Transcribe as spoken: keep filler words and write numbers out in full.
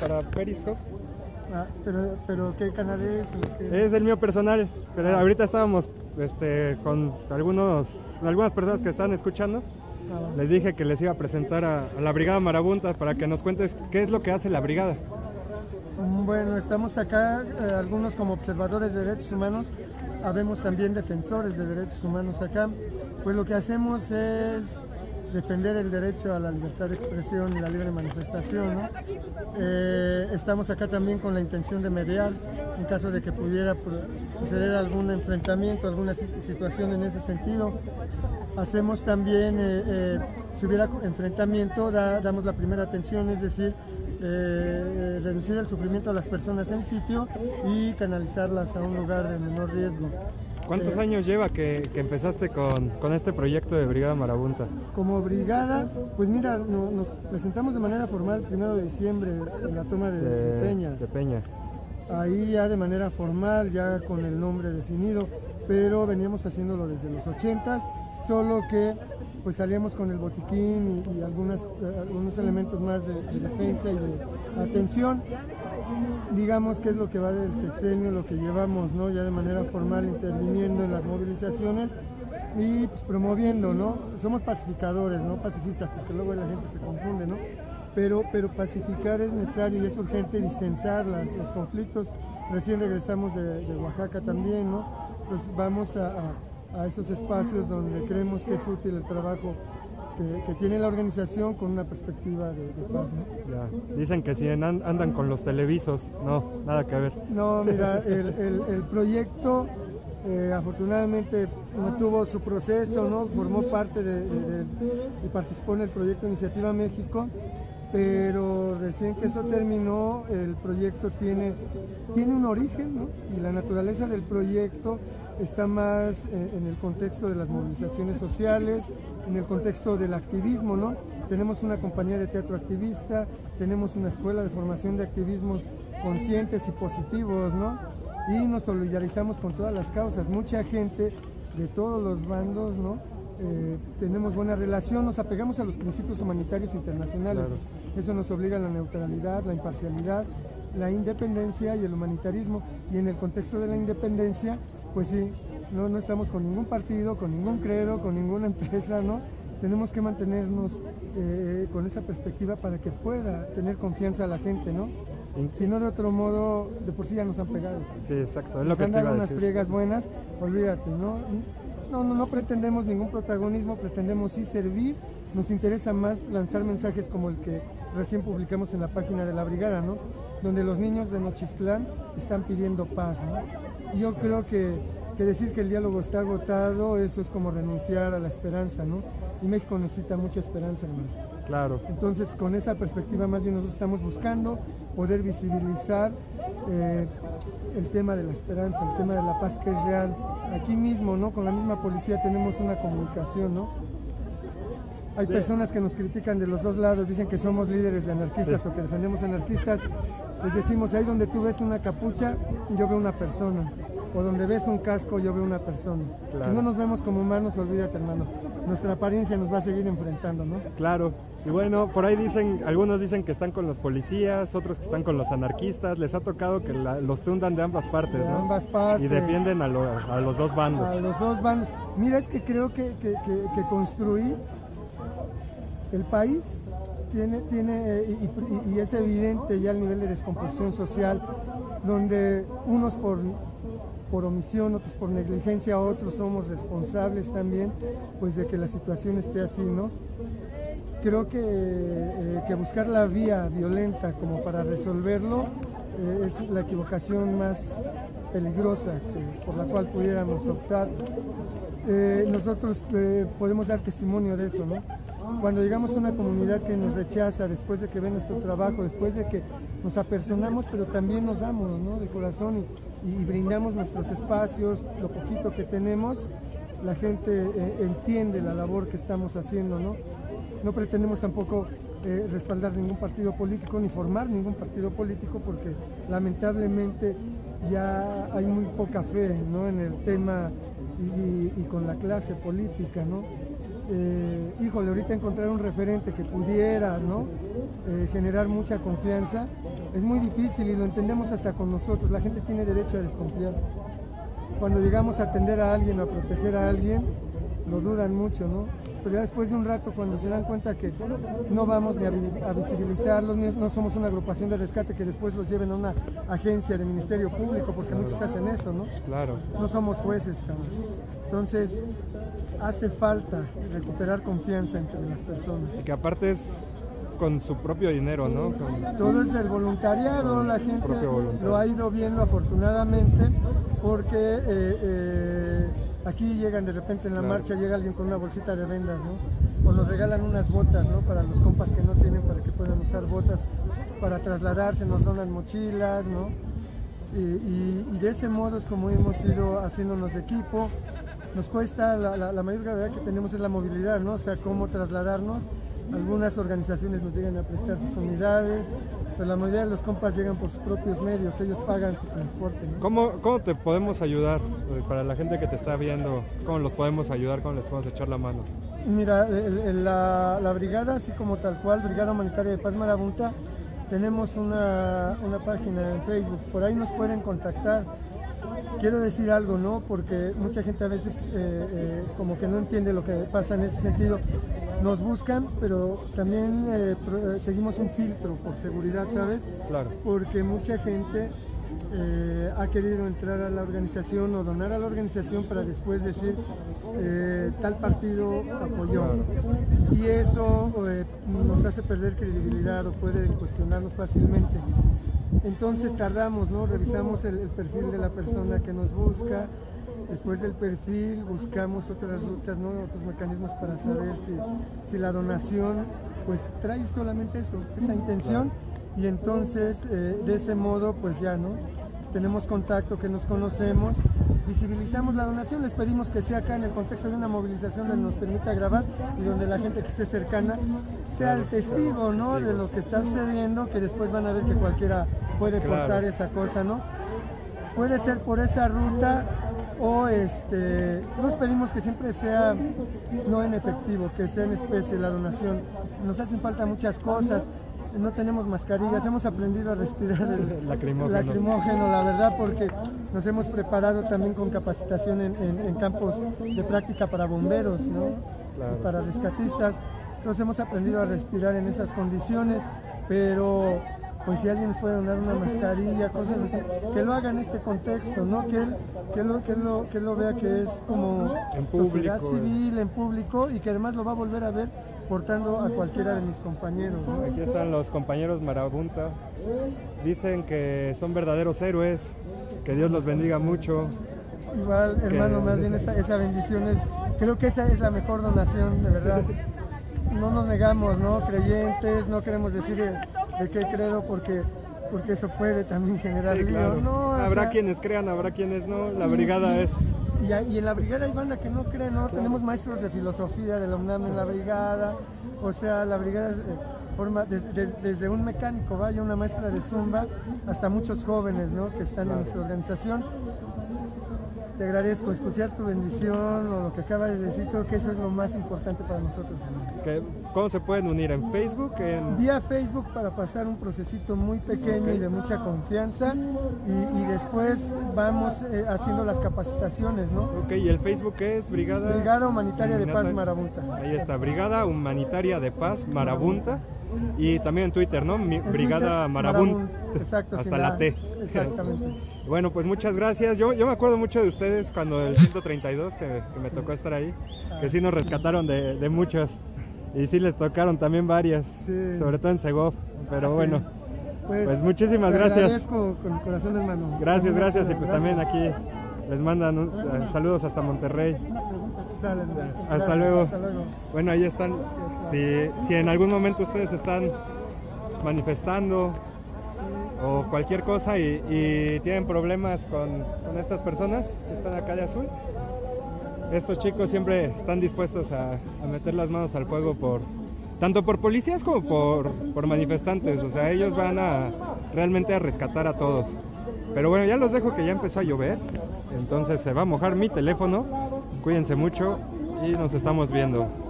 para Periscope. Ah, pero, pero ¿qué canal es? ¿Qué? Es el mío personal, pero ah. ahorita estábamos este, con algunos, algunas personas que están escuchando. Ah. Les dije que les iba a presentar a, a la Brigada Marabunta para que nos cuentes qué es lo que hace la Brigada. Bueno, estamos acá, eh, algunos como observadores de derechos humanos, habemos también defensores de derechos humanos acá. Pues lo que hacemos es defender el derecho a la libertad de expresión y la libre manifestación, ¿no? Eh, estamos acá también con la intención de mediar en caso de que pudiera suceder algún enfrentamiento, alguna situación en ese sentido. Hacemos también, eh, eh, si hubiera enfrentamiento, da, damos la primera atención, es decir, Eh, eh, reducir el sufrimiento a las personas en sitio y canalizarlas a un lugar de menor riesgo. ¿Cuántos eh, años lleva que, que empezaste con, con este proyecto de Brigada Marabunta? Como brigada, pues mira, no, nos presentamos de manera formal el primero de diciembre en la toma de, de, de Peña. De Peña. Ahí ya de manera formal, ya con el nombre definido, pero veníamos haciéndolo desde los ochentas, solo que pues salíamos con el botiquín y, y algunas, algunos elementos más de, de defensa y de atención. Digamos que es lo que va del sexenio, lo que llevamos, ¿no? Ya de manera formal interviniendo en las movilizaciones y pues, promoviendo, ¿no? Somos pacificadores, no pacifistas, porque luego la gente se confunde, ¿no? Pero, pero pacificar es necesario y es urgente distensar las, los conflictos. Recién regresamos de, de Oaxaca también, ¿no? Pues vamos a, a a esos espacios donde creemos que es útil el trabajo que, que tiene la organización con una perspectiva de, de paz, ¿no? Ya. Dicen que si andan con los televisos, no, nada que ver. No, mira, el, el, el proyecto eh, afortunadamente tuvo su proceso, ¿no? Formó parte de, de, de, y participó en el proyecto Iniciativa México, pero recién que eso terminó, el proyecto tiene, tiene un origen, ¿no? Y la naturaleza del proyecto está más en el contexto de las movilizaciones sociales, en el contexto del activismo, ¿no? Tenemos una compañía de teatro activista, tenemos una escuela de formación de activismos conscientes y positivos, ¿no? Y nos solidarizamos con todas las causas. Mucha gente de todos los bandos, ¿no? Eh, tenemos buena relación, nos apegamos a los principios humanitarios internacionales. Claro. Eso nos obliga a la neutralidad, la imparcialidad, la independencia y el humanitarismo. Y en el contexto de la independencia, pues sí, no, no estamos con ningún partido, con ningún credo, con ninguna empresa, ¿no? Tenemos que mantenernos eh, con esa perspectiva para que pueda tener confianza a la gente, ¿no? Si no, de otro modo, de por sí ya nos han pegado. Sí, exacto, es lo que te iba a decir. Nos han dado unas friegas buenas, olvídate, ¿no? No, no, no pretendemos ningún protagonismo, pretendemos sí servir. Nos interesa más lanzar mensajes como el que recién publicamos en la página de la Brigada, ¿no? Donde los niños de Nochistlán están pidiendo paz, ¿no? Yo creo que, que decir que el diálogo está agotado, eso es como renunciar a la esperanza, ¿no? Y México necesita mucha esperanza, hermano. Claro. Entonces, con esa perspectiva más bien nosotros estamos buscando poder visibilizar eh, el tema de la esperanza, el tema de la paz que es real. Aquí mismo, ¿no? Con la misma policía tenemos una comunicación, ¿no? Hay personas que nos critican de los dos lados, dicen que somos líderes de anarquistas, sí, o que defendemos anarquistas. Les decimos, ahí donde tú ves una capucha, yo veo una persona. O donde ves un casco, yo veo una persona. Claro. Si no nos vemos como humanos, olvídate, hermano. Nuestra apariencia nos va a seguir enfrentando, ¿no? Claro. Y bueno, por ahí dicen, algunos dicen que están con los policías, otros que están con los anarquistas. Les ha tocado que la, los tundan de ambas partes, de ¿no? ambas partes. Y defienden a, lo, a los dos bandos. A los dos bandos. Mira, es que creo que, que, que, que construir el país tiene, tiene y, y, y es evidente ya el nivel de descomposición social, donde unos por, por omisión, otros por negligencia, otros somos responsables también, pues de que la situación esté así, ¿no? Creo que, eh, que buscar la vía violenta como para resolverlo eh, es la equivocación más peligrosa que, por la cual pudiéramos optar. Eh, nosotros eh, podemos dar testimonio de eso, ¿no? Cuando llegamos a una comunidad que nos rechaza después de que ve nuestro trabajo, después de que nos apersonamos, pero también nos damos, ¿no? De corazón y, y brindamos nuestros espacios, lo poquito que tenemos, la gente eh, entiende la labor que estamos haciendo, ¿no? No pretendemos tampoco eh, respaldar ningún partido político ni formar ningún partido político porque lamentablemente ya hay muy poca fe, ¿no? En el tema y, y, y con la clase política, ¿no? eh, híjole, ahorita encontrar un referente que pudiera, ¿no?, eh, generar mucha confianza es muy difícil, y lo entendemos hasta con nosotros. La gente tiene derecho a desconfiar. Cuando llegamos a atender a alguien, a proteger a alguien, lo dudan mucho, ¿no? Pero ya después de un rato, cuando se dan cuenta que no vamos ni a visibilizarlos, ni no somos una agrupación de rescate que después los lleven a una agencia de Ministerio Público, porque claro, muchos hacen eso, ¿no? Claro. No somos jueces, cabrón. Entonces, hace falta recuperar confianza entre las personas. Y que aparte es con su propio dinero, ¿no? Con... Todo es el voluntariado, la gente lo ha ido viendo afortunadamente, porque... Eh, eh, aquí llegan de repente en la claro. marcha, llega alguien con una bolsita de vendas, ¿no? O nos regalan unas botas, ¿no?, para los compas que no tienen, para que puedan usar botas para trasladarse, nos donan mochilas, ¿no? Y, y, y de ese modo es como hemos ido haciéndonos equipo. Nos cuesta, la, la, la mayor gravedad que tenemos es la movilidad, ¿no? O sea, cómo trasladarnos. Algunas organizaciones nos llegan a prestar sus unidades, pero la mayoría de los compas llegan por sus propios medios, ellos pagan su transporte, ¿no? ¿Cómo, ¿Cómo te podemos ayudar? Para la gente que te está viendo, ¿cómo los podemos ayudar? ¿Cómo les podemos echar la mano? Mira, el, el, la, la brigada, así como tal cual, Brigada Humanitaria de Paz Marabunta, tenemos una, una página en Facebook, por ahí nos pueden contactar. Quiero decir algo, ¿no?, porque mucha gente a veces eh, eh, como que no entiende lo que pasa en ese sentido. Nos buscan, pero también eh, pro, eh, seguimos un filtro por seguridad, ¿sabes? Claro. Porque mucha gente eh, ha querido entrar a la organización o donar a la organización para después decir eh, tal partido apoyó. Claro. Y eso eh, nos hace perder credibilidad o puede cuestionarnos fácilmente. Entonces tardamos, ¿no? Revisamos el, el perfil de la persona que nos busca. Después del perfil buscamos otras rutas, ¿no?, otros mecanismos para saber si, si la donación pues trae solamente eso, esa intención, y entonces eh, de ese modo pues ya, ¿no?, tenemos contacto, que nos conocemos, visibilizamos la donación, les pedimos que sea acá en el contexto de una movilización donde nos permita grabar y donde la gente que esté cercana sea el testigo, ¿no?, de lo que está sucediendo, que después van a ver que cualquiera puede cortar esa cosa, ¿no? Puede ser por esa ruta. O este, nos pedimos que siempre sea no en efectivo, que sea en especie la donación. Nos hacen falta muchas cosas, no tenemos mascarillas, hemos aprendido a respirar el lacrimógeno, la verdad, porque nos hemos preparado también con capacitación en, en, en campos de práctica para bomberos, ¿no?, claro, y para rescatistas. Entonces hemos aprendido a respirar en esas condiciones, pero... pues si alguien nos puede donar una mascarilla, cosas así, que lo haga en este contexto, ¿no?, que él, que lo, que lo, que lo vea que es como en público, sociedad civil, eh. en público, y que además lo va a volver a ver portando a cualquiera de mis compañeros, ¿no? Aquí están los compañeros Marabunta, dicen que son verdaderos héroes, que Dios los bendiga mucho. Igual, que... hermano, más bien esa, esa bendición es, creo que esa es la mejor donación, de verdad. No nos negamos, ¿no?, creyentes, no queremos decir... Eh, de qué credo, porque, porque eso puede también generar sí, lío. Claro. No, habrá sea... quienes crean, habrá quienes no, la brigada y, es... Y, a, y en la brigada hay banda que no cree, ¿no? Claro. Tenemos maestros de filosofía de la UNAM en la brigada, o sea, la brigada eh, forma de, de, desde un mecánico, vaya, una maestra de zumba, hasta muchos jóvenes, ¿no?, que están claro. en nuestra organización. Te agradezco escuchar tu bendición o lo que acabas de decir, creo que eso es lo más importante para nosotros. Okay. ¿Cómo se pueden unir? ¿En Facebook? En... Vía Facebook, para pasar un procesito muy pequeño okay. y de mucha confianza, y, y después vamos eh, haciendo las capacitaciones, ¿no? Ok, ¿y el Facebook es? Brigada, Brigada Humanitaria de Paz Marabunta. Ahí está, Brigada Humanitaria de Paz Marabunta. Y también en Twitter, ¿no? Mi, en Brigada Marabunta. Exacto. Hasta la, la T. Exactamente. Bueno, pues muchas gracias. Yo, yo me acuerdo mucho de ustedes cuando el ciento treinta y dos, que, que me sí. tocó estar ahí, que sí nos rescataron de, de muchas. Y sí les tocaron también varias, sí. sobre todo en Segov. Pero ah, sí. bueno, pues, pues muchísimas gracias. Te agradezco con el corazón, hermano. Gracias, gracias. Y pues gracias. También aquí les mandan un, uh, saludos hasta Monterrey. Hasta luego. Hasta luego. Bueno, ahí están. Si, si en algún momento ustedes están manifestando o cualquier cosa y, y tienen problemas con, con estas personas que están acá de azul, estos chicos siempre están dispuestos a, a meter las manos al fuego por tanto por policías como por, por manifestantes. O sea, ellos van a realmente a rescatar a todos. Pero bueno, ya los dejo, que ya empezó a llover, entonces se va a mojar mi teléfono. Cuídense mucho y nos estamos viendo.